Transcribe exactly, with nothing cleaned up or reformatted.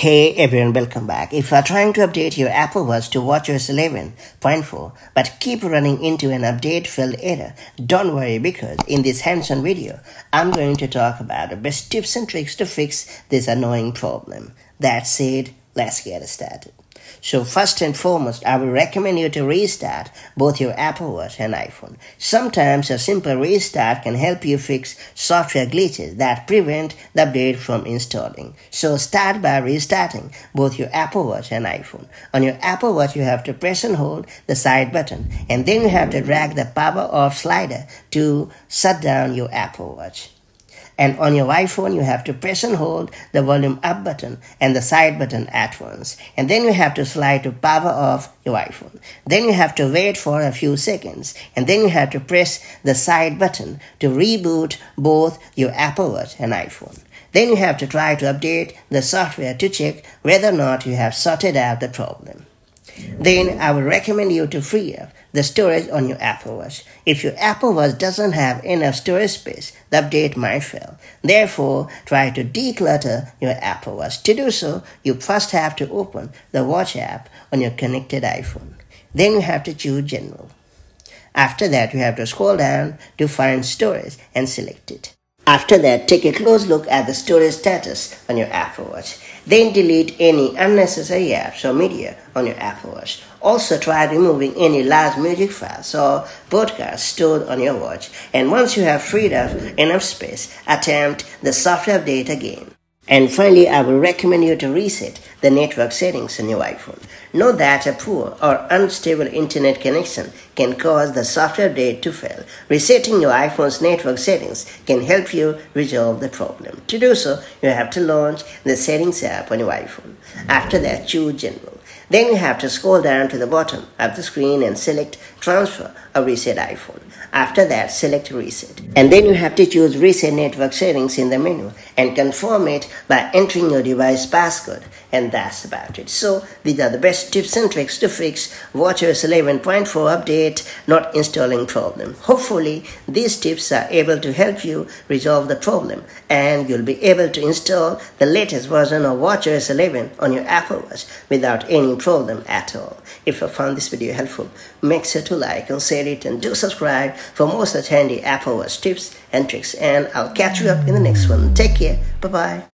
Hey everyone, welcome back. If you are trying to update your Apple Watch to watch O S eleven point four but keep running into an update failed error, don't worry, because in this hands-on video, I'm going to talk about the best tips and tricks to fix this annoying problem. That said, let's get started. So first and foremost, I will recommend you to restart both your Apple Watch and iPhone. Sometimes a simple restart can help you fix software glitches that prevent the update from installing. So start by restarting both your Apple Watch and iPhone. On your Apple Watch, you have to press and hold the side button, and then you have to drag the power off slider to shut down your Apple Watch. And on your iPhone, you have to press and hold the volume up button and the side button at once. And then you have to slide to power off your iPhone. Then you have to wait for a few seconds. And then you have to press the side button to reboot both your Apple Watch and iPhone. Then you have to try to update the software to check whether or not you have sorted out the problem. Then I would recommend you to free up the storage on your Apple Watch. If your Apple Watch doesn't have enough storage space, the update might fail. Therefore, try to declutter your Apple Watch. To do so, you first have to open the Watch app on your connected iPhone. Then you have to choose General. After that, you have to scroll down to find Storage and select it. After that, take a close look at the storage status on your Apple Watch. Then delete any unnecessary apps or media on your Apple Watch. Also try removing any large music files or podcasts stored on your watch. And once you have freed up enough space, attempt the software update again. And finally, I will recommend you to reset the network settings on your iPhone. Know that a poor or unstable internet connection can cause the software update to fail. Resetting your iPhone's network settings can help you resolve the problem. To do so, you have to launch the Settings app on your iPhone. After that, choose General. Then you have to scroll down to the bottom of the screen and select Transfer or Reset iPhone. After that, select Reset. And then you have to choose Reset Network Settings in the menu and confirm it by entering your device passcode. And that's about it. So these are the best tips and tricks to fix watch O S eleven point four update not installing problem. Hopefully, these tips are able to help you resolve the problem, and you'll be able to install the latest version of watch O S eleven on your Apple Watch without any problem at all. If you found this video helpful, make sure to like and share it, and do subscribe for more such handy Apple Watch tips and tricks. And I'll catch you up in the next one. Take care. Bye-bye.